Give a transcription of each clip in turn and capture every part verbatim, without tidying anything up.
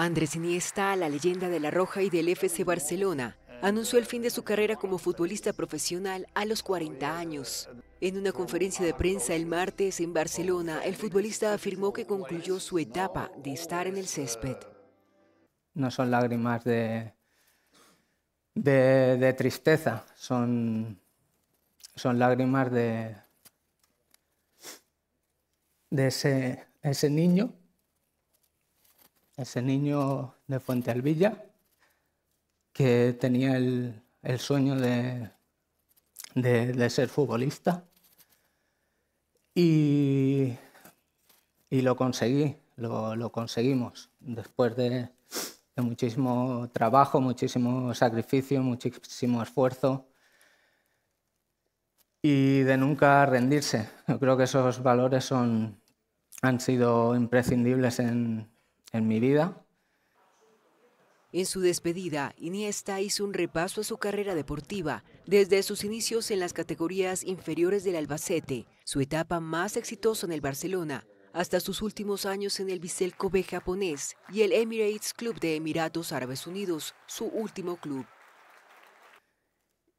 Andrés Iniesta, la leyenda de La Roja y del F C Barcelona, anunció el fin de su carrera como futbolista profesional a los cuarenta años. En una conferencia de prensa el martes en Barcelona, el futbolista afirmó que concluyó su etapa de estar en el césped. No son lágrimas de, de, de tristeza, son, son lágrimas de, de ese, ese niño, ese niño de Fuentealbilla, que tenía el, el sueño de, de, de ser futbolista y, y lo conseguí, lo, lo conseguimos después de, de muchísimo trabajo, muchísimo sacrificio, muchísimo esfuerzo y de nunca rendirse. Yo creo que esos valores son, han sido imprescindibles en, en mi vida. En su despedida, Iniesta hizo un repaso a su carrera deportiva, desde sus inicios en las categorías inferiores del Albacete, su etapa más exitosa en el Barcelona, hasta sus últimos años en el Vissel Kobe japonés y el Emirates Club de Emiratos Árabes Unidos, su último club.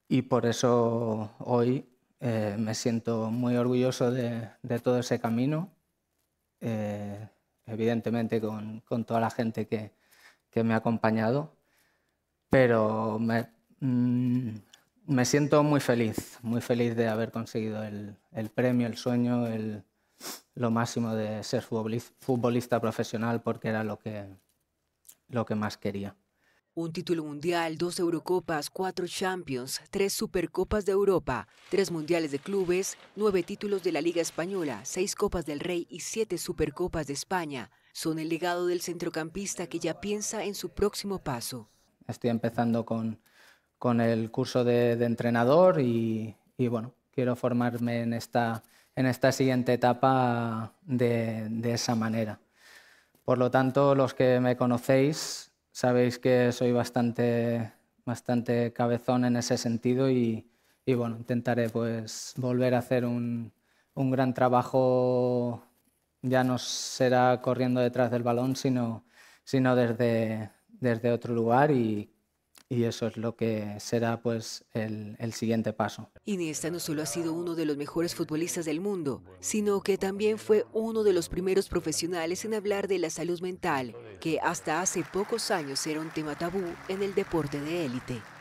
Y por eso hoy eh, me siento muy orgulloso de, de todo ese camino, eh, evidentemente con, con toda la gente que... que me ha acompañado, pero me, mmm, me siento muy feliz, muy feliz de haber conseguido el, el premio, el sueño, el, lo máximo de ser futbolista, futbolista profesional, porque era lo que, lo que más quería. Un título mundial, dos Eurocopas, cuatro Champions, tres Supercopas de Europa, tres Mundiales de Clubes, nueve títulos de la Liga Española, seis Copas del Rey y siete Supercopas de España son el legado del centrocampista que ya piensa en su próximo paso. Estoy empezando con, con el curso de, de entrenador y, y bueno, quiero formarme en esta, en esta siguiente etapa de, de esa manera. Por lo tanto, los que me conocéis sabéis que soy bastante, bastante cabezón en ese sentido y, y bueno, intentaré pues volver a hacer un, un gran trabajo. Ya no será corriendo detrás del balón, sino, sino desde, desde otro lugar y, y eso es lo que será pues el, el siguiente paso. Iniesta no solo ha sido uno de los mejores futbolistas del mundo, sino que también fue uno de los primeros profesionales en hablar de la salud mental, que hasta hace pocos años era un tema tabú en el deporte de élite.